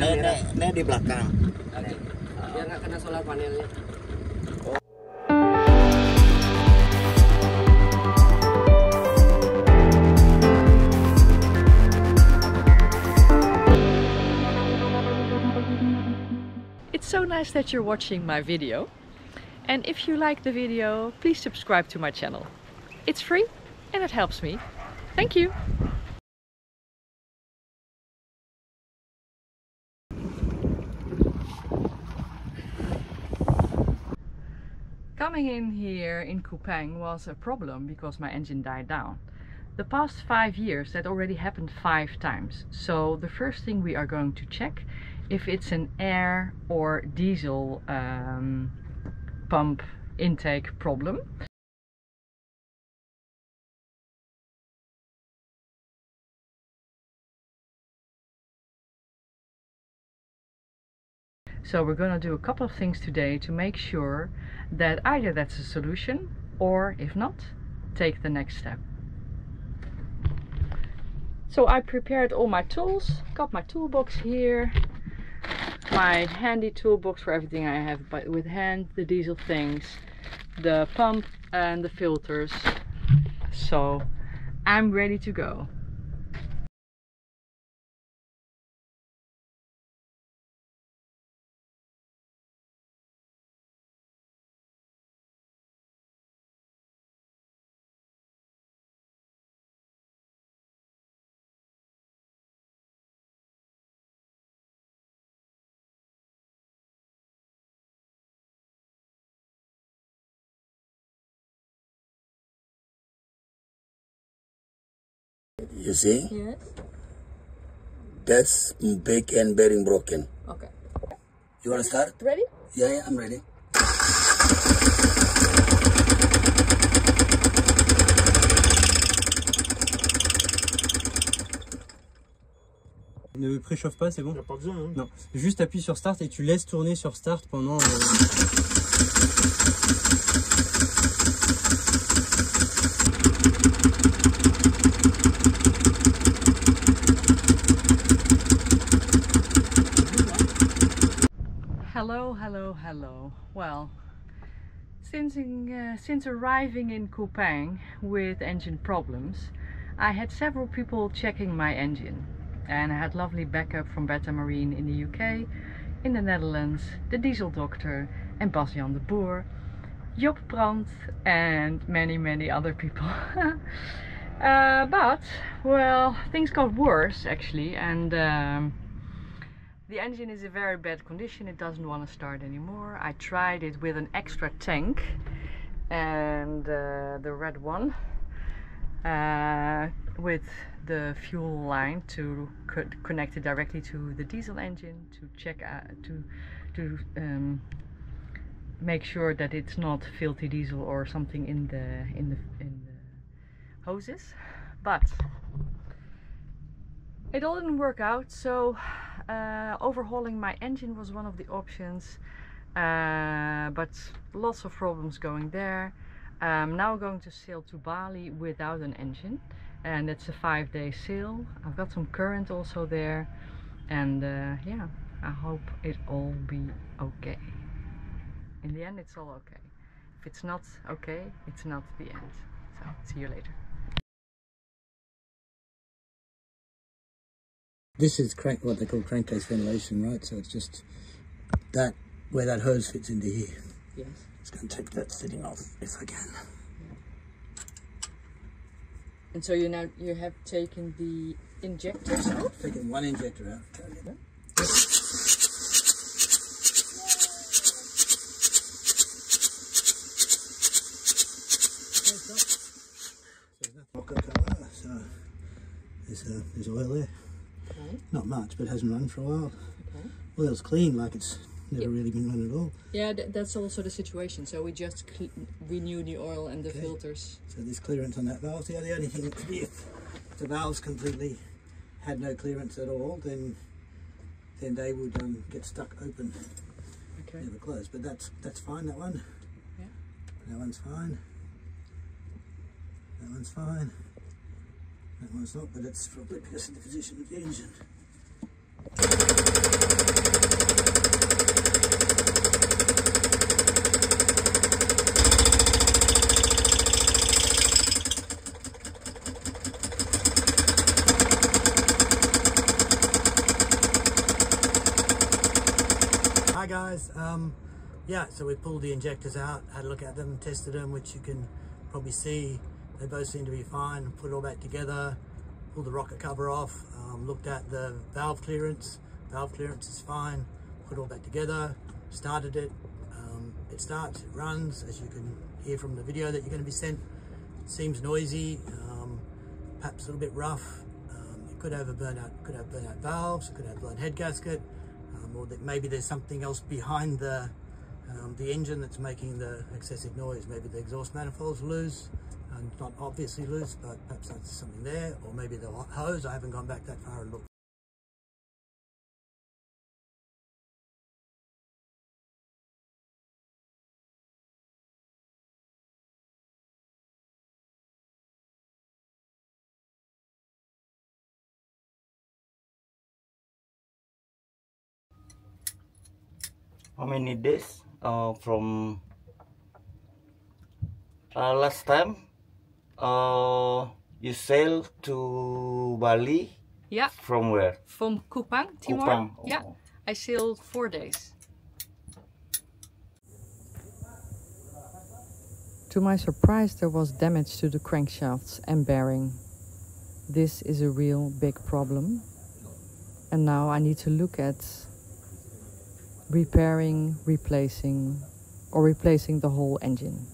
Ini di belakang. Okay. Biar nggak kena solar panelnya. It's so nice that you're watching my video. And if you like the video, please subscribe to my channel. It's free and it helps me. Thank you. Coming in here in Kupang was a problem because my engine died down. The past 5 years that already happened 5 times. So the first thing we are going to check if it's an air or diesel pump intake problem. So we're going to do a couple of things today to make sure that either that's a solution or if not, take the next step. So I prepared all my tools, got my toolbox here, my handy toolbox for everything I have with hand, the diesel things, the pump and the filters. So I'm ready to go. You see? Yes. That's big and bearing broken. Okay. You want to start? Ready? Yeah, I'm ready. Ne préchauffe pas, c'est bon? Y'a pas besoin, hein? Non. Juste appuie sur start et tu laisses tourner sur start pendant... Hello. Well, since arriving in Kupang with engine problems, I had several people checking my engine, and I had lovely backup from Beta Marine in the UK, in the Netherlands, the Diesel Doctor and Bas-Jan de Boer, Job Brandt and many other people. But, well, things got worse actually, and the engine is in very bad condition, it doesn't want to start anymore. I tried it with an extra tank and the red one with the fuel line to connect it directly to the diesel engine to check to make sure that it's not filthy diesel or something in the hoses, but it all didn't work out. So overhauling my engine was one of the options, but lots of problems going there. I'm now going to sail to Bali without an engine, and it's a 5-day sail. I've got some current also there, and yeah, I hope it all be okay. In the end, it's all okay. If it's not okay, it's not the end. So see you later. This is what they call crankcase ventilation, right? So it's just that where that hose fits into here. Yes. Just going to take that fitting off if I can. Yeah. And so you have taken the injectors off? Taken one injector out. Okay. So there's oil there. Okay. Not much, but it hasn't run for a while. Okay. Well, it's clean, like it's never really been run at all. Yeah, that's also the situation. So we just renew the oil and the filters. So there's clearance on that valve. The only thing that if the valves completely had no clearance at all, then they would get stuck open, never closed. But that's fine. That one. Yeah. That one's fine. That one's fine. That one's not, but it's probably because of the position of the engine. guys. Yeah, so we pulled the injectors out, had a look at them, tested them, which you can probably see they both seem to be fine. Put it all back together, pulled the rocket cover off, looked at the valve clearance. Valve clearance is fine. Put it all back together, started it. It starts, it runs, as you can hear from the video that you're going to be sent. It seems noisy, perhaps a little bit rough. It could have a burnout, could have burnout valves, it could have blown head gasket, or that maybe there's something else behind the engine that's making the excessive noise. Maybe the exhaust manifold's loose, and not obviously loose, but perhaps that's something there, or maybe the hose. I haven't gone back that far and looked. How many days from last time you sailed to Bali? Yeah. From where? From Kupang, Timor. Kupang. Oh. Yeah, I sailed 4 days. To my surprise, there was damage to the crankshafts and bearing. This is a real big problem. And now I need to look at repairing, replacing, or replacing the whole engine.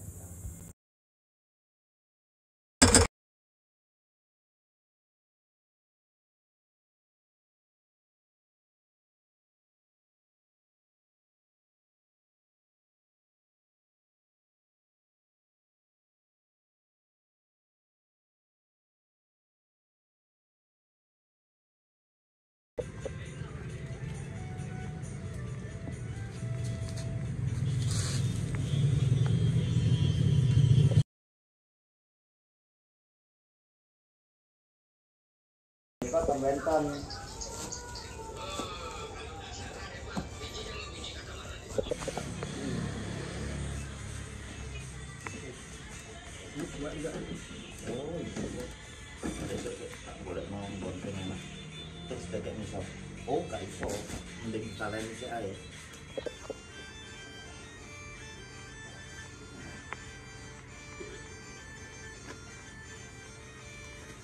Oh,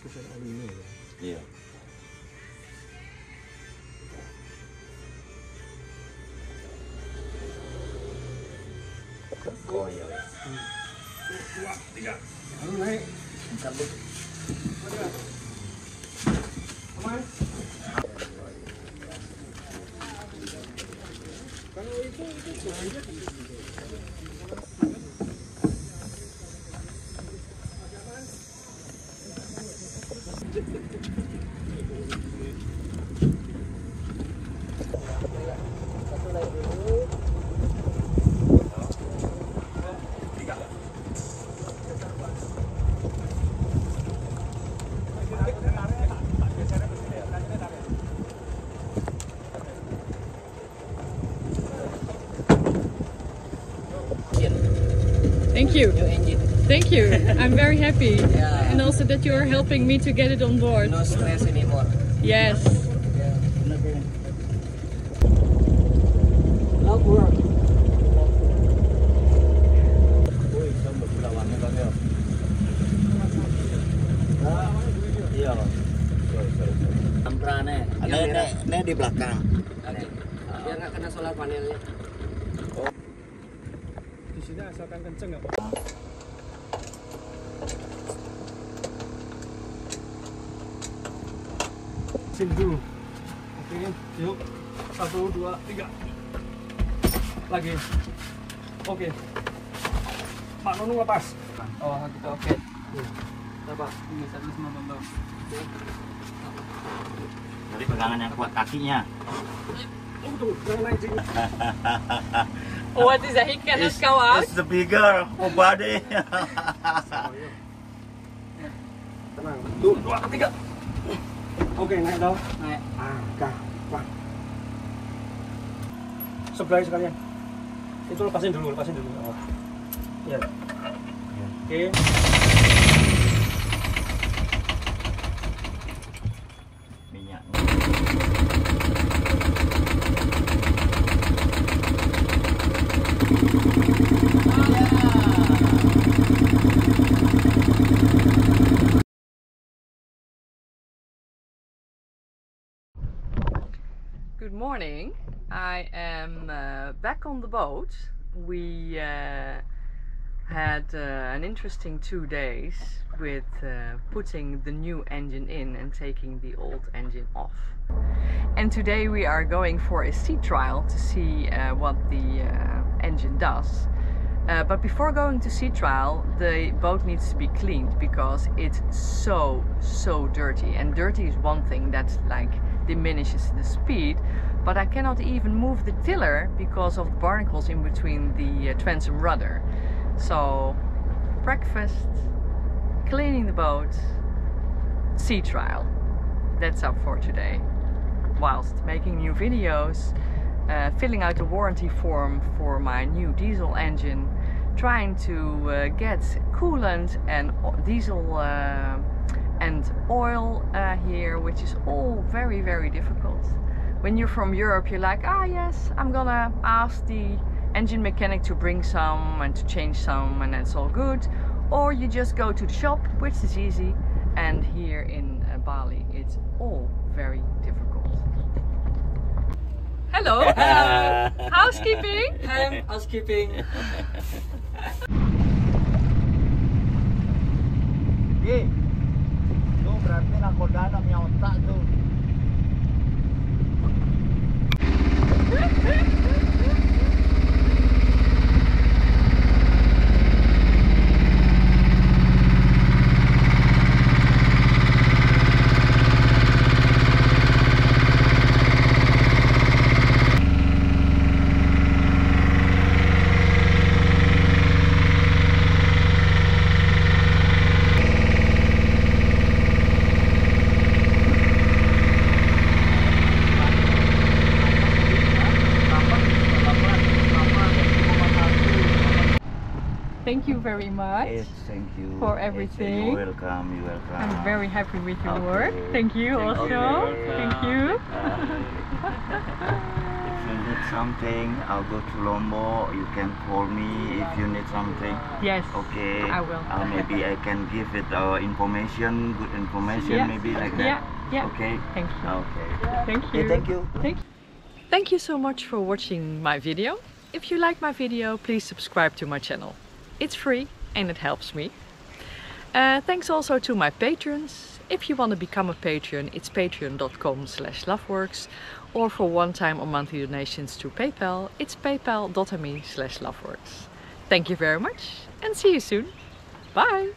yeah. Oh iya. Dua, tiga. Ayo naik. Cabut. Kemana? Kalau itu aja kan. Thank you. Thank you. I'm very happy. Yeah. And also that you are helping me to get it on board. No stress anymore. Yes. Yeah. Not work. Ini di belakang. Biar nggak kena solar panelnya. Sini asalkan kenceng nggak apa-apa. Sini dulu. Oke, yuk. 1, 2, 3. Lagi. Oke. Pak Nunu lepas. Oh, kita oke. Coba, ini satu sama bambang. Jadi pegangan yang kuat kakinya. Tunggu, jangan naik sini. What is that? He cannot go out? It's the bigger body. 1, 2, 3. Oke, naik dong. Naik. Wah. Sebelah sekalian. Itu lepasin dulu. Iya. Oke. Minyaknya. Good morning. I am back on the boat. We had an interesting 2 days with putting the new engine in and taking the old engine off. And today we are going for a sea trial to see what the engine does. But before going to sea trial, the boat needs to be cleaned because it's so dirty. And dirty is one thing that like diminishes the speed, but I cannot even move the tiller because of barnacles in between the transom rudder. So breakfast, cleaning the boat, sea trial. That's up for today. Whilst making new videos, filling out the warranty form for my new diesel engine, trying to get coolant and diesel and oil here, which is all very difficult. When you're from Europe, you're like, ah yes, I'm gonna ask the engine mechanic to bring some and to change some and that's all good. Or you just go to the shop, which is easy. And here in Bali, it's all very difficult. Hello. Housekeeping. Housekeeping. Ye, itu berarti nakodana punya otak tuh. Thank you very much. Yes, thank you for everything. Yes, you're welcome. You're welcome. I'm very happy with your work. Thank you also. Thank you. If you need something, I'll go to Lombok. You can call me if you need something. Yes. Okay. I will. Maybe I can give it our information, good information, yeah. Maybe like that. Yeah. Yeah. Okay. Thank you. Okay. Thank you. Yeah, thank you. Thank you. Thank you so much for watching my video. If you like my video, please subscribe to my channel. It's free and it helps me. Thanks also to my patrons. If you want to become a patron, it's patreon.com/loveworks, or for one-time or monthly donations to PayPal, it's paypal.me/loveworks. Thank you very much and see you soon. Bye!